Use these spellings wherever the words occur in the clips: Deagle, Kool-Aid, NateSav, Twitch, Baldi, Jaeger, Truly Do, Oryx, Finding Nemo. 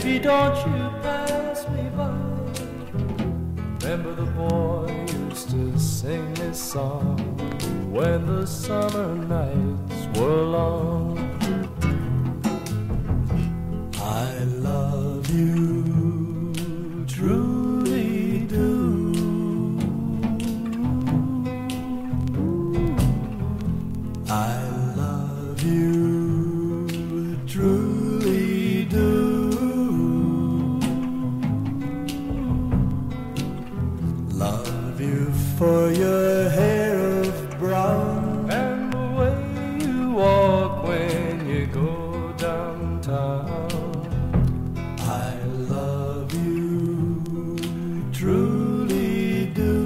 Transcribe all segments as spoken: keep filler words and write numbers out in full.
Baby, don't you pass me by. Remember the boy used to sing this song when the summer nights were long. I love you, truly do. I love you, truly do. Love you for your hair of brown and the way you walk when you go downtown. I love you, truly do.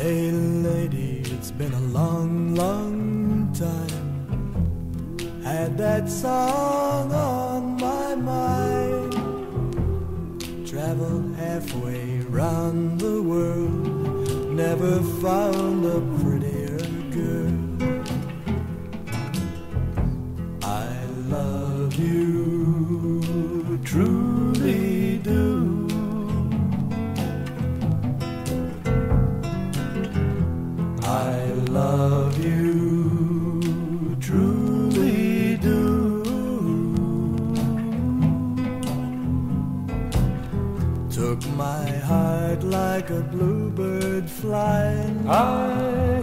Hey lady, it's been a long, long time. Had that song on my mind. Traveled halfway round the world, never found a prettier girl. I love you, truly do. I love you, truly do. Took my heart like a bluebird flying. I